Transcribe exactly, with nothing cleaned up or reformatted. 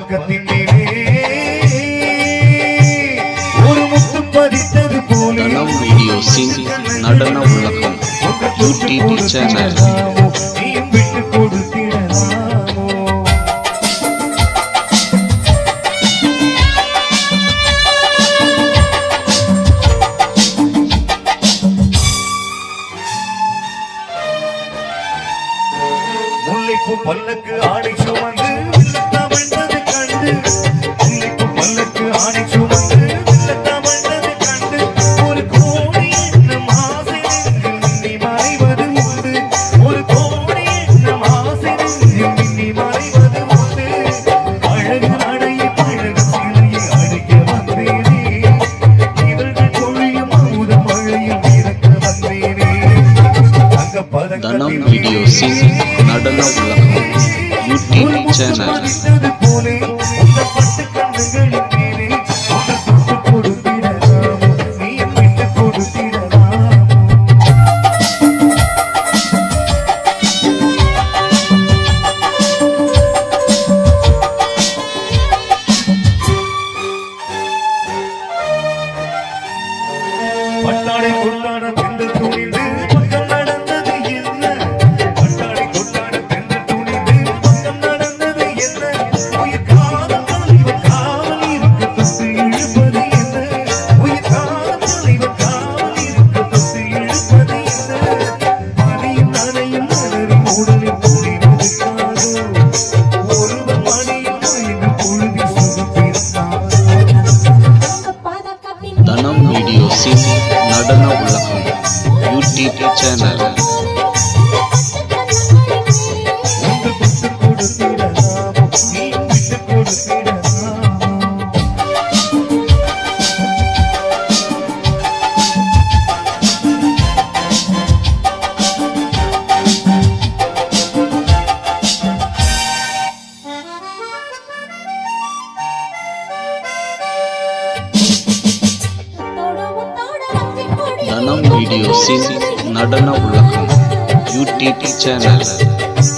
உலகத்தின் மேலே ஒரு முத்து பதித்தது போலே. வீடியோ சிங் நடன உலகம் யூடியூப் சேனல். நீயும் விட்டு கொடுத்திடலாமோ? முல்லைப்பூ பல்லக்கு ஆடை சுமந்து தமிழ்ந்தது கண்டு, முல்லைப்பூ பல்லக்கு ஆடை சுமந்து தமிழ்ந்தது கண்டு, ஒரு கோடி என்னும் ஆசை மின்னி மறைவது உண்டு, ஒரு கோடி என்னும் ஆசை மின்னி மறைவது உண்டு. அழகு அடைய பழகு சிலையை அடிக்க வந்தேனே, இவர்கள் பொழியும் அமுத மழையில் இறக்க வந்தேனே. அங்க பதக்கத்திலே நடன உலகம் யூடியூப் சேனல். பட்டாடை கொண்டாட திண்டு துணிந்து Nadana Ulagam YouTube channel. Nadana Ulagam YouTube channel.